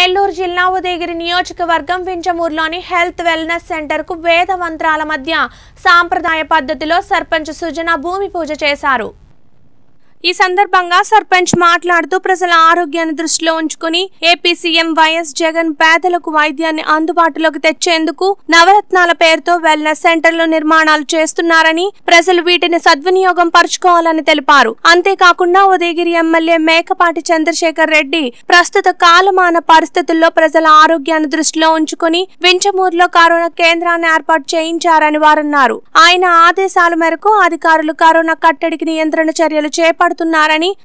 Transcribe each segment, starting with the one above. నెల్లూరు జిల్లా ఉదయగిరి నియోజకవర్గం వింజమూరులోని health wellness centre కు వేద మంత్రాల మధ్య సాంప్రదాయ పద్ధతిలో సర్పంచ్ సుజనా భూమి పూజ చేశారు. ఈ సందర్భంగా సర్పంచ్ మాట్లాడుతూ ప్రజల ఆరోగ్యాన్ని దృష్టిలో ఉంచుకుని ఏపీ సీఎం వైఎస్ జగన్ పేదలకు వైద్యాన్ని అందుబాటులోకి తెచ్చేందుకు నవరత్నాల పేరుతో వెల్నెస్ సెంటర్లు నిర్మాణాలు చేస్తున్నారని, ప్రజలు వీటిని సద్వినియోగం పరుచుకోవాలని తెలిపారు. అంతేకాకుండా ఉదయగిరి ఎమ్మెల్యే మేకపాటి చంద్రశేఖర్ రెడ్డి ప్రస్తుత కాలమాన పరిస్థితుల్లో ప్రజల ఆరోగ్యాన్ని దృష్టిలో ఉంచుకుని వింజమూరులో కరోనా కేంద్రాన్ని ఏర్పాటు చేయించారని వారన్నారు. ఆయన ఆదేశాల మేరకు అధికారులు కరోనా కట్టడికి నియంత్రణ చర్యలు చేపట్టారు.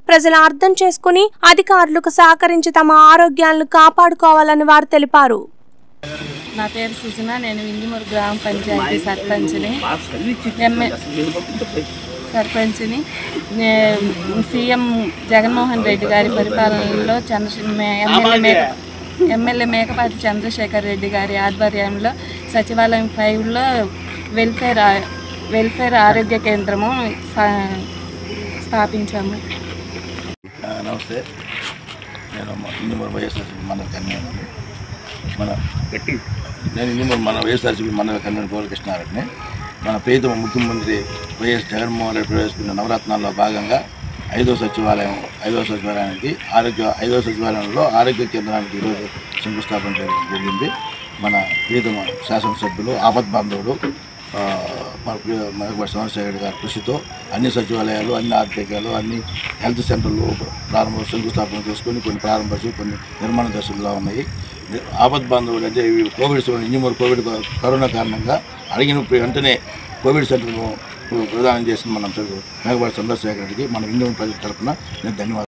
ప్రజలు అర్థం చేసుకుని అధికారులకు సహకరించి తమ ఆరోగ్యాలను కాపాడుకోవాలని వారు తెలిపారు. నా పేరు సుజనా, నేను వింజమూరు గ్రామ పంచాయతీ సర్పంచ్ని. సీఎం జగన్మోహన్ రెడ్డి గారి పరిపాలనలో ఎమ్మెల్యే మేకపాటి చంద్రశేఖర్ రెడ్డి గారి ఆధ్వర్యంలో సచివాలయం 5లో వెల్ఫేర్ ఆరోగ్య కేంద్రము స్థాపించాము. నమస్తే, నేను ఇంజమూరు వైఎస్ఆర్సీపీ మండల కన్వీనర్ని. నేను వైఎస్ఆర్సీపీ మండల కన్వీనర్ గోలకృష్ణారెడ్డిని. మన ప్రియతమ ముఖ్యమంత్రి వైఎస్ జగన్మోహన్ రెడ్డి ప్రవేశపెట్టిన నవరత్నాల్లో భాగంగా ఐదో సచివాలయంలో ఆరోగ్య కేంద్రానికి ఈరోజు శంకుస్థాపన చేయడం జరిగింది. మన ప్రియతమ శాసనసభ్యులు ఆపద్ బాంధవుడు మరొక చంద్రశేఖర్ గారి కృషితో అన్ని సచివాలయాలు, అన్ని ఆర్థికాలు, అన్ని హెల్త్ సెంటర్లు శంకుస్థాపన చేసుకుని కొన్ని ప్రారంభించి కొన్ని నిర్మాణ దశల్లో ఉన్నాయి. ఆపద్ బాంధవులు అంటే ఇవి ఇంజమూరు కరోనా కారణంగా అడిగిన వెంటనే కోవిడ్ సెంటర్ను ప్రదానం చేసిన మనం మేకపాటి చంద్రశేఖర్ రెడ్డికి మనం ఇంజమూరు ప్రజల తరఫున నేను ధన్యవాదాలు.